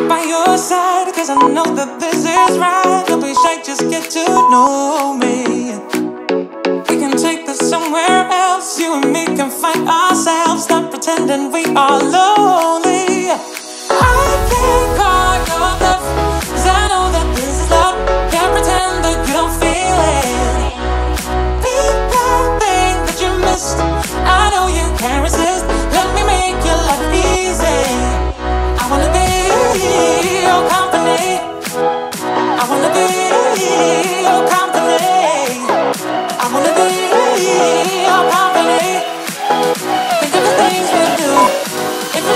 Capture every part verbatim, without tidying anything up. right by your side, cause I know that this is right. Don't be shy, just get to know me. We can take this somewhere else. You and me can find ourselves. Stop pretending we are lonely. I can't call your bluff, cause I know that this is love. Can't pretend that you don't feel it. People think that you missed. I know you can't resist. Let me make your life easy. I wanna be your company. I wanna be your company. I wanna be your company. Think of the things we do. If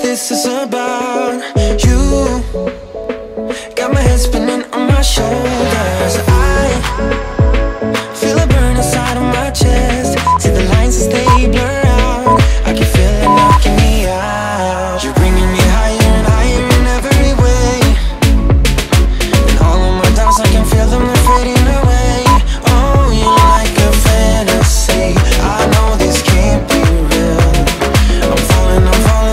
This is about you. Got my head spinning on my shoulders. I feel a burn inside of my chest. See the lines as they blur out. I can feel it knocking me out. You're bringing me higher and higher in every way. And all of my doubts, I can feel them, they're fading away. Oh, you're like a fantasy. I know this can't be real. I'm falling, I'm falling.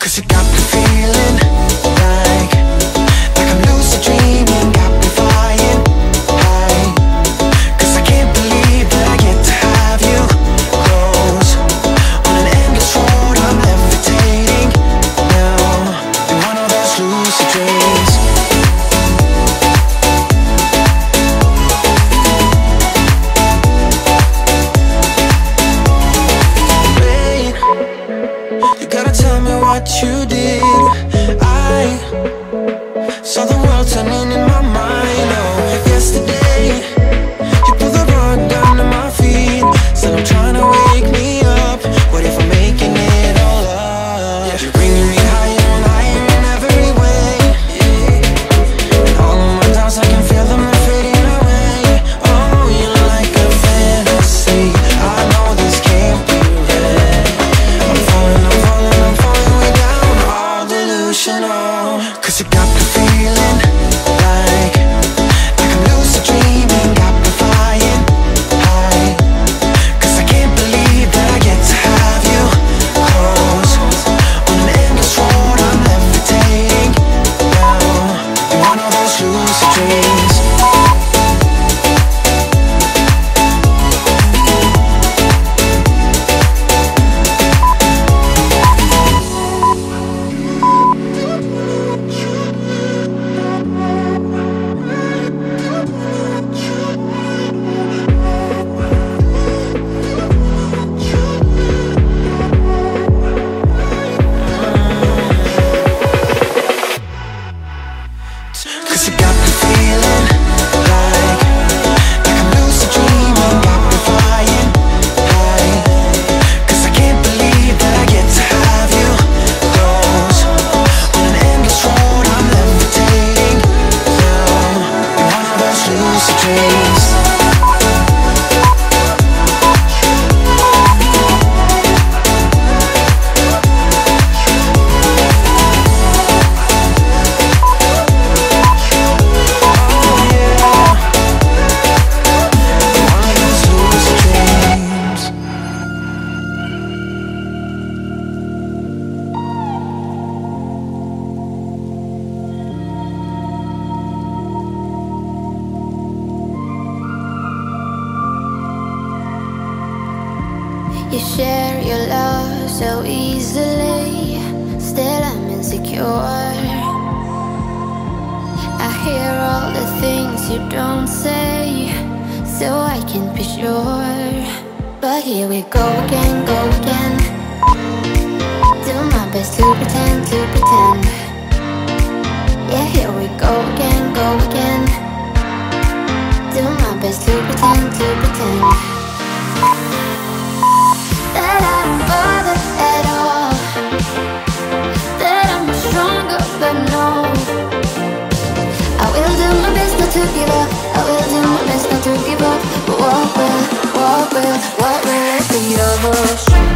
Cause it got me feeling like Like I'm lucid dreaming. Got me flying high, cause I can't believe that I get to have you close. On an endless road, I'm levitating now in one of those lucid dreams. What you did, I saw the world turning in my mind. Oh, yesterday you pulled the rug down to my feet. Said I'm trying to wake me up. What if I'm making it all up? Yeah. You're bringing me higher and higher in every way. Yeah. And all of my doubts, I can feel them, they're fading away. Oh, you're like a fantasy. I know this can't be real. I'm falling, I'm falling. Cause you got me feeling like Like I'm lucid dreaming. Got me flying high, cause I can't believe that I get to have you close. On an endless road, I'm levitating now in one of those lucid dreams. share your love so easily. Still I'm insecure. I hear all the things you don't say, so I can be sure. But here we go again, go again. Do my best to pretend, to pretend. Yeah, here we go again, go again. Do my best to pretend, to pretend. That I don't bother at all, that I'm stronger, but no, I will do my best not to give up. I will do my best not to give up. But what will, what will, what will be of us? Bother.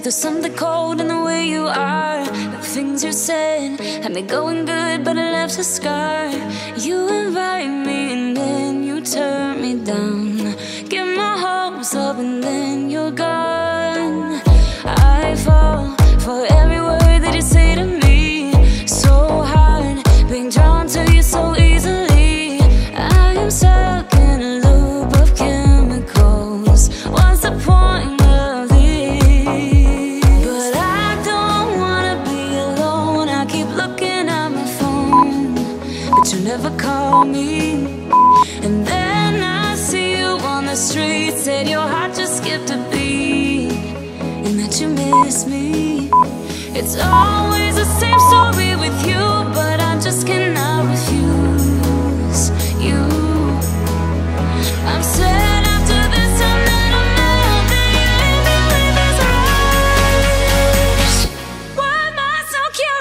But there's something cold in the way you are. The things you said had me going good, but I left a scar. You invite me and then you turn me down. Get my hopes up and then you're gone. I fall for every word that you say to me. So hard being drawn to you so easily. I am stuck in a loop of chemicals. What's the point? You never call me, and then I see you on the street. Said your heart just skipped a beat, and that you miss me. It's always the same story with you, but I just cannot refuse you. I'm sad after this time that I'm out, that you leave me with this rush. Why am I so curious?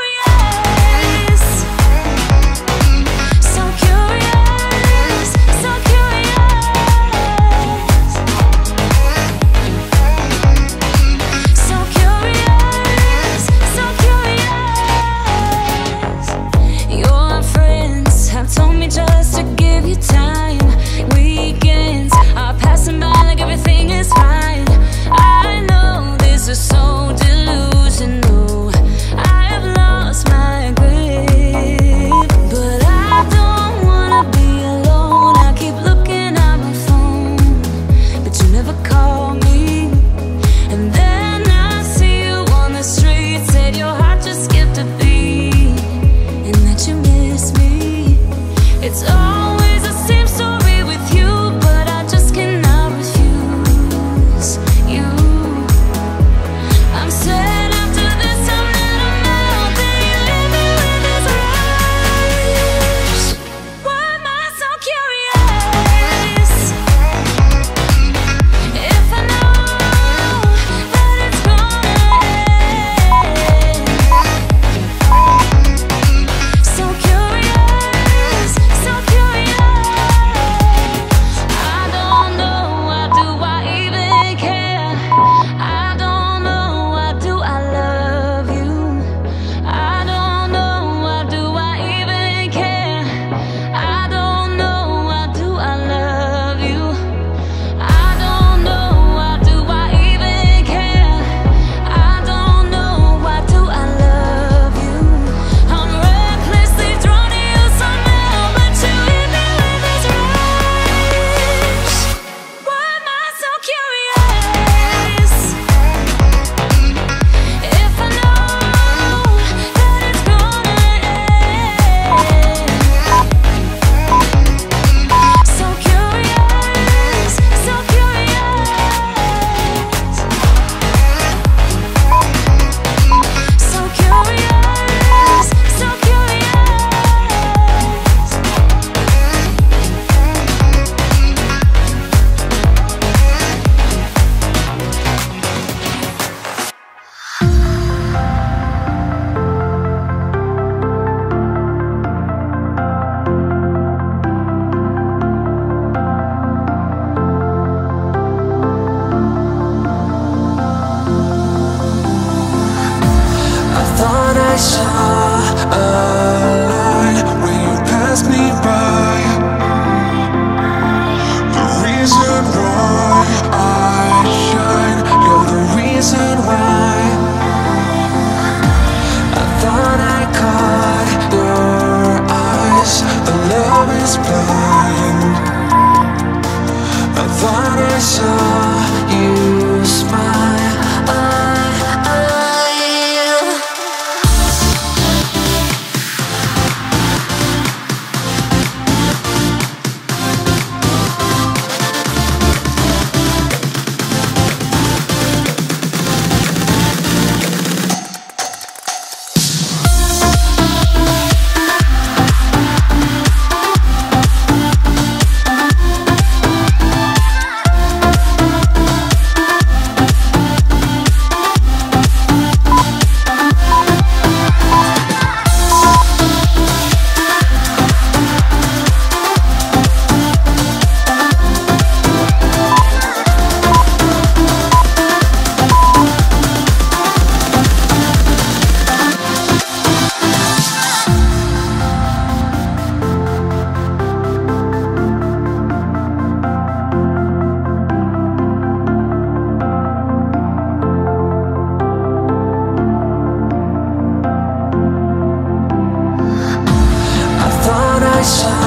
My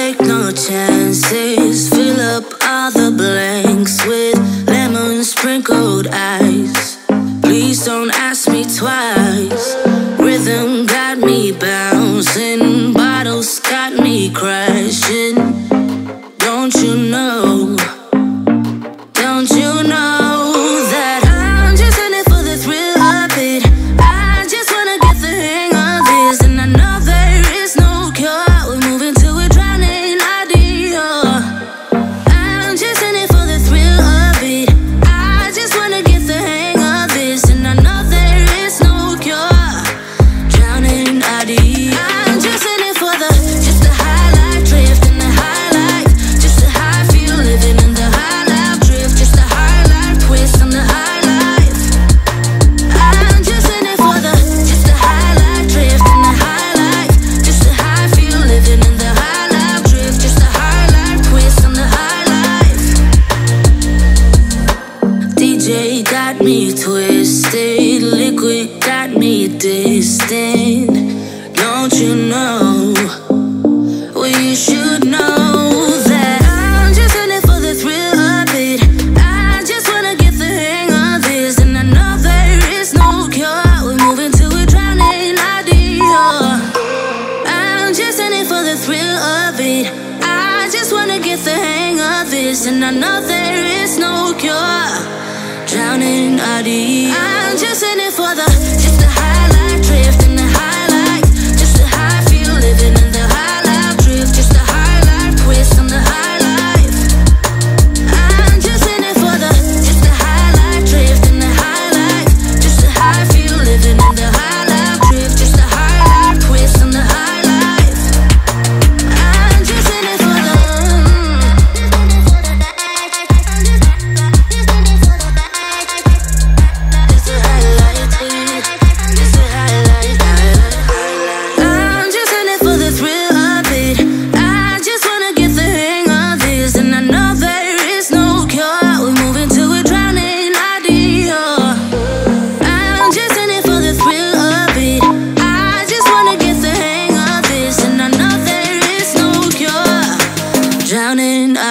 take no chances. Fill up all the blanks with lemon sprinkled ice. Please don't ask me twice. Rhythm got me bouncing, bottles got me crashing. Don't you know? Don't you know? Got me twisted, liquid got me distant. Don't you know? Well, you should know that I'm just in it for the thrill of it. I just wanna get the hang of this, and I know there is no cure. We're moving to a drowning idea. I'm just in it for the thrill of it. I just wanna get the hang of this, and I know there is no cure. Drowning idea. I'm just in it for the, just the high life, drift in the high life, just the high feel, living in the high life, drift, just the high life, twist on the high life. I'm just in it for the, just the high life, drift in the high life, just the high feel, living in the high life, drift, just the high life, twist on the high life. I'm just in it for the.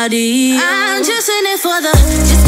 I'm just in it for the